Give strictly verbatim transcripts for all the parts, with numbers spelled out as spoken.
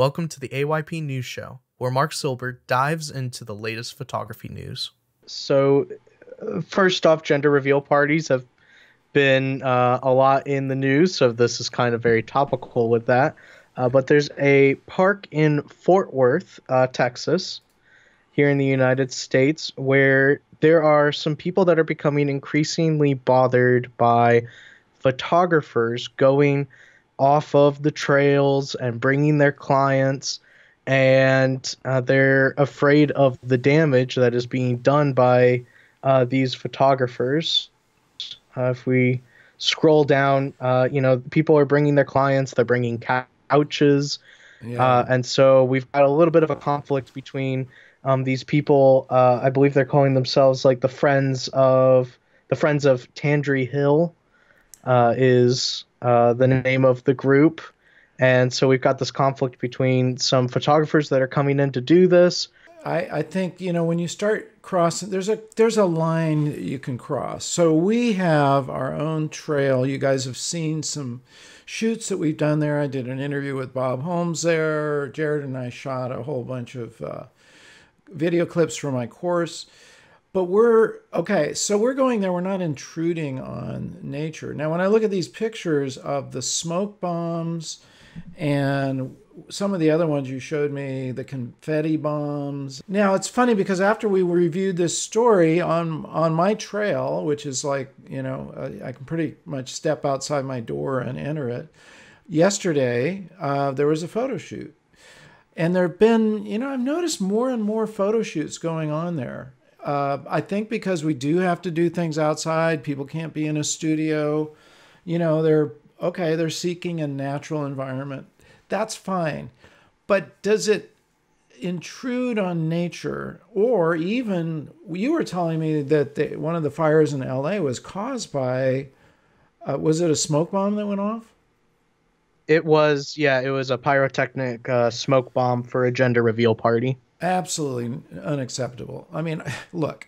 Welcome to the A Y P News Show, where Mark Silber dives into the latest photography news. So, first off, gender reveal parties have been uh, a lot in the news, so this is kind of very topical with that. Uh, but there's a park in Fort Worth, uh, Texas, here in the United States, where there are some people that are becoming increasingly bothered by photographers going off of the trails and bringing their clients, and uh, they're afraid of the damage that is being done by uh, these photographers. Uh, if we scroll down, uh, you know, people are bringing their clients, they're bringing couches. Yeah. Uh, and so we've got a little bit of a conflict between um, these people. Uh, I believe they're calling themselves like the Friends of the Friends of Tandry Hill uh, is... Uh, the name of the group. And so we've got this conflict between some photographers that are coming in to do this. I, I think, you know, when you start crossing, there's a there's a line that you can cross. So we have our own trail. You guys have seen some shoots that we've done there. I did an interview with Bob Holmes there. Jared and I shot a whole bunch of uh, video clips for my course. But we're, okay, so we're going there. We're not intruding on nature. Now, when I look at these pictures of the smoke bombs and some of the other ones you showed me, the confetti bombs. Now, it's funny because after we reviewed this story on, on my trail, which is like, you know, I can pretty much step outside my door and enter it. Yesterday, uh, there was a photo shoot. And there have been, you know, I've noticed more and more photo shoots going on there. Uh, I think because we do have to do things outside, people can't be in a studio, you know, they're, okay, they're seeking a natural environment. That's fine. But does it intrude on nature? Or even, you were telling me that the, one of the fires in L A was caused by, uh, was it a smoke bomb that went off? It was, yeah, it was a pyrotechnic uh, smoke bomb for a gender reveal party. Absolutely unacceptable. I mean, look,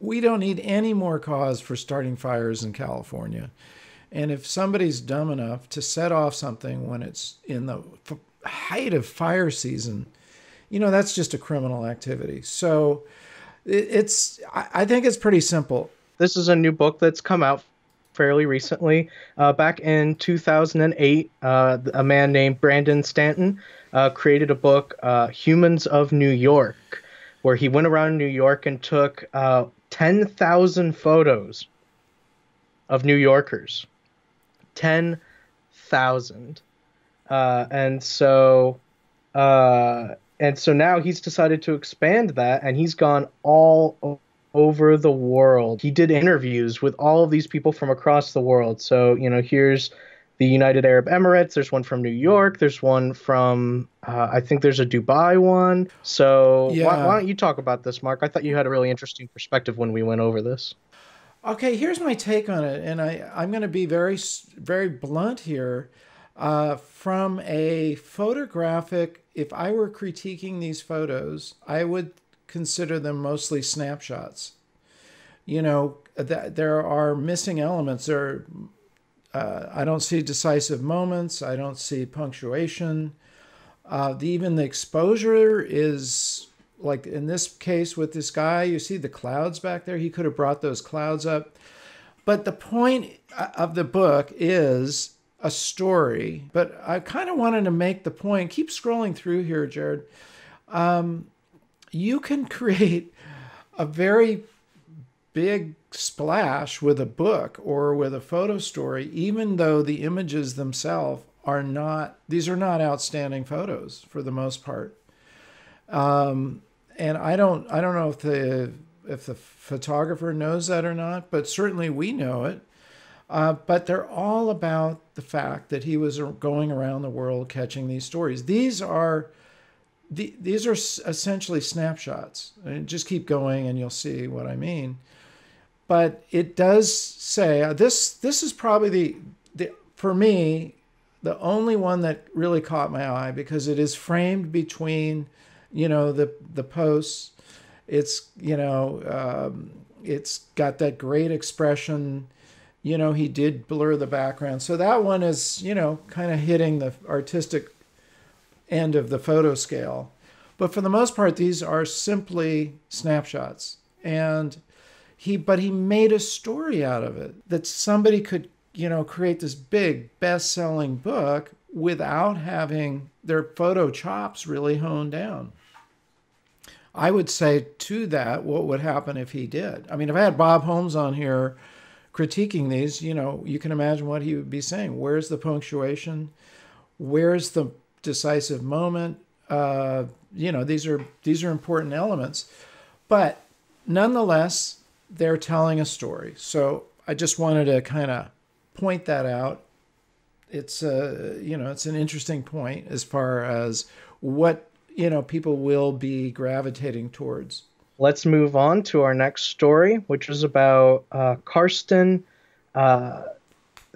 we don't need any more cause for starting fires in California. And if somebody's dumb enough to set off something when it's in the height of fire season, you know, that's just a criminal activity. So it's, I think it's pretty simple. This is a new book that's come out fairly recently. Uh, back in two thousand eight, uh, a man named Brandon Stanton uh, created a book, uh, Humans of New York, where he went around New York and took uh, ten thousand photos of New Yorkers. ten thousand. Uh, and so, uh, and so now he's decided to expand that, and he's gone all over. over the world. He did interviews with all of these people from across the world. So, you know, here's the United Arab Emirates. There's one from New York. There's one from, uh, I think there's a Dubai one. So yeah. why, why don't you talk about this, Mark? I thought you had a really interesting perspective when we went over this. Okay, here's my take on it. And I, I'm going to be very, very blunt here. Uh, from a photographic, if I were critiquing these photos, I would consider them mostly snapshots. You know, that there are missing elements. There are, uh, I don't see decisive moments. I don't see punctuation. Uh, the, even the exposure is, like in this case with this guy, you see the clouds back there. He could have brought those clouds up. But the point of the book is a story. But I kind of wanted to make the point. Keep scrolling through here, Jared. Um, You can create a very big splash with a book or with a photo story, even though the images themselves are not, these are not outstanding photos for the most part. Um, and I don't, I don't know if the, if the photographer knows that or not, but certainly we know it. Uh, but they're all about the fact that he was going around the world catching these stories. These are The, these are essentially snapshots. I mean, just keep going and you'll see what I mean. But it does say, uh, this This is probably, the, the for me, the only one that really caught my eye because it is framed between, you know, the, the posts. It's, you know, um, it's got that great expression. You know, he did blur the background. So that one is, you know, kind of hitting the artistic end of the photo scale. But for the most part, these are simply snapshots. And he, but he made a story out of it, that somebody could, you know, create this big best-selling book without having their photo chops really honed down. I would say to that, what would happen if he did? I mean, if I had Bob Holmes on here critiquing these, you know, you can imagine what he would be saying. Where's the punctuation? Where's the decisive moment? Uh, you know, these are, these are important elements. But nonetheless, they're telling a story. So I just wanted to kind of point that out. It's a, you know, it's an interesting point as far as what, you know, people will be gravitating towards. Let's move on to our next story, which is about uh, Karsten uh,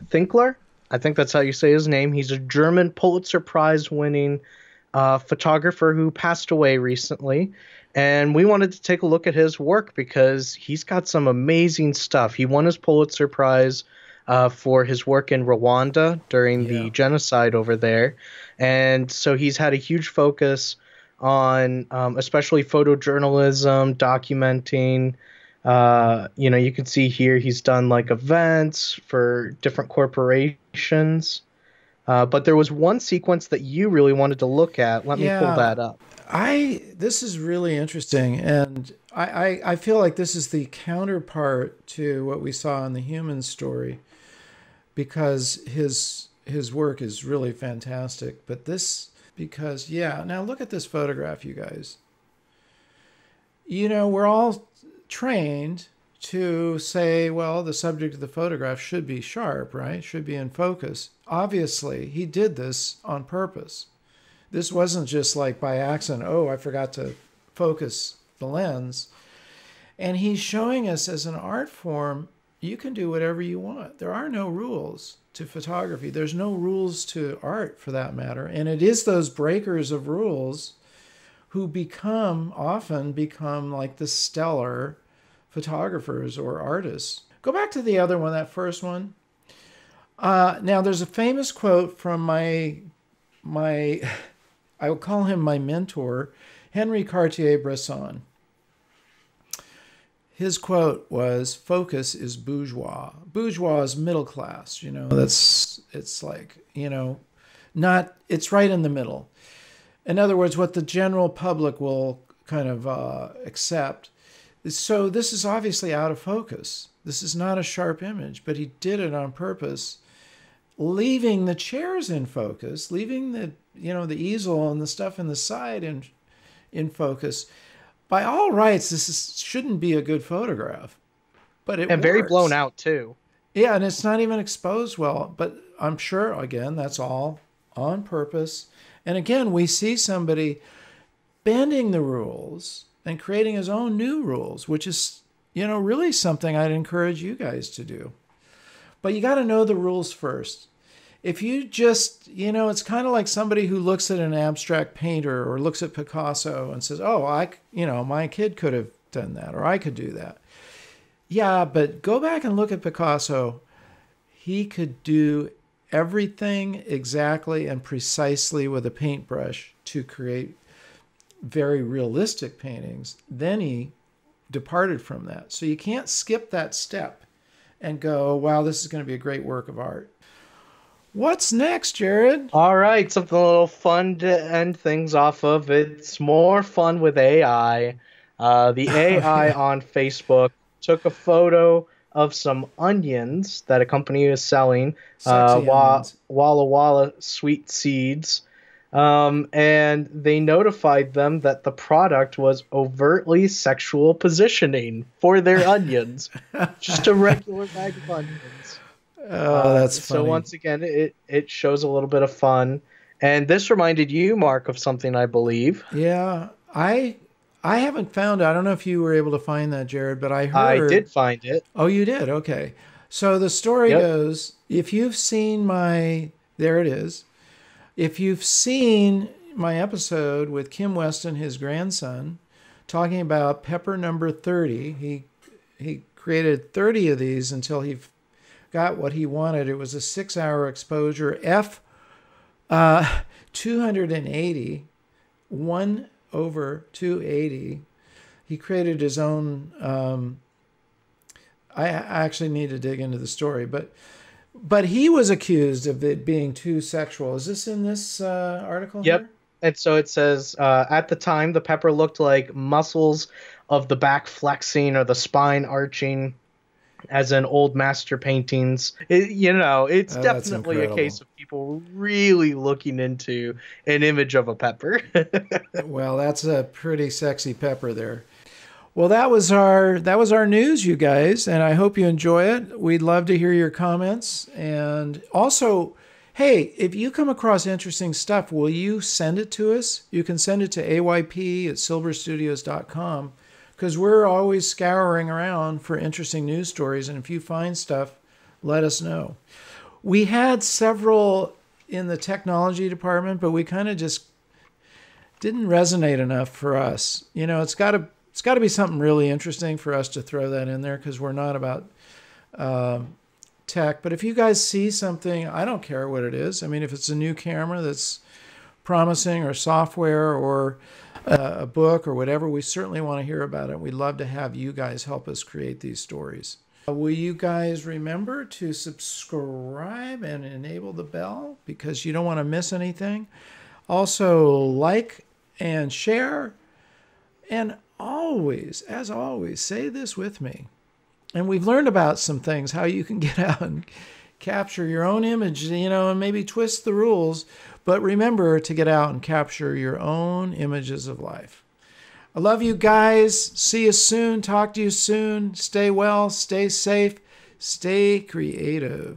Thielker. I think that's how you say his name. He's a German Pulitzer Prize winning uh, photographer who passed away recently. And we wanted to take a look at his work because he's got some amazing stuff. He won his Pulitzer Prize Uh, for his work in Rwanda during yeah. the genocide over there. And so he's had a huge focus on um, especially photojournalism, documenting. Uh, you know, you can see here he's done like events for different corporations. Uh, but there was one sequence that you really wanted to look at. Let yeah, me pull that up. I this is really interesting. And I, I, I feel like this is the counterpart to what we saw in the Human story, because his his work is really fantastic. But this, because, yeah, now look at this photograph, you guys. You know, we're all trained to say, well, the subject of the photograph should be sharp, right? Should be in focus. Obviously, he did this on purpose. This wasn't just like by accident, oh, I forgot to focus the lens. And he's showing us, as an art form, you can do whatever you want. There are no rules to photography. There's no rules to art, for that matter. And it is those breakers of rules who become, often become like the stellar photographers or artists. Go back to the other one, that first one. Uh, now, there's a famous quote from my, my I will call him my mentor, Henri Cartier-Bresson. His quote was, focus is bourgeois. Bourgeois is middle class, you know, that's, it's like, you know, not, it's right in the middle. In other words, what the general public will kind of uh, accept. So this is obviously out of focus. This is not a sharp image, but he did it on purpose, leaving the chairs in focus, leaving the, you know, the easel and the stuff in the side in, in focus. By all rights, this is, shouldn't be a good photograph, but it and works. Very blown out too. Yeah, and it's not even exposed well. But I'm sure, again, that's all on purpose. And again, we see somebody bending the rules and creating his own new rules, which is, you know, really something I'd encourage you guys to do. But you got to know the rules first. If you just, you know, it's kind of like somebody who looks at an abstract painter or looks at Picasso and says, oh, I, you know, my kid could have done that, or I could do that. Yeah, but go back and look at Picasso. He could do everything exactly and precisely with a paintbrush to create very realistic paintings. Then he departed from that. So you can't skip that step and go, wow, this is going to be a great work of art. What's next, Jared? All right, something a little fun to end things off of. It's more fun with A I. Uh, the A I on Facebook took a photo of some onions that a company is selling, uh, wa Walla Walla sweet seeds, um, and they notified them that the product was overtly sexual positioning for their onions. Just a regular bag of onions. Oh, that's uh, funny. So once again, it, it shows a little bit of fun. And this reminded you, Mark, of something, I believe. Yeah, I I haven't found it. I don't know if you were able to find that, Jared, but I heard. I did find it. Oh, you did? Okay. So the story yep. goes, if you've seen my, there it is. If you've seen my episode with Kim Weston, his grandson, talking about Pepper number thirty, he, he created thirty of these until he got what he wanted. It was a six hour exposure f Uh, two hundred eighty, one over two eighty. He created his own. Um, I actually need to dig into the story, but but he was accused of it being too sexual. Is this in this uh, article? Yep. Here? And so it says, uh, at the time, the pepper looked like muscles of the back flexing or the spine arching, as in old master paintings. It, you know, it's oh, definitely a case of people really looking into an image of a pepper. Well, that's a pretty sexy pepper there. Well, that was our that was our news, you guys, and I hope you enjoy it. We'd love to hear your comments. And also, hey, if you come across interesting stuff, will you send it to us? You can send it to A Y P at silver studios dot com, because we're always scouring around for interesting news stories, and if you find stuff, let us know. We had several in the technology department, but we kind of just didn't resonate enough for us. You know, it's got to It's got to be something really interesting for us to throw that in there, because we're not about uh, tech. But if you guys see something, I don't care what it is. I mean, if it's a new camera that's promising, or software, or uh, a book, or whatever, we certainly want to hear about it. We'd love to have you guys help us create these stories. Will you guys remember to subscribe and enable the bell, because you don't want to miss anything? Also, like and share. And always, as always, say this with me. And we've learned about some things, how you can get out and capture your own image, you know, and maybe twist the rules. But remember to get out and capture your own images of life. I love you guys. See you soon. Talk to you soon. Stay well. Stay safe. Stay creative.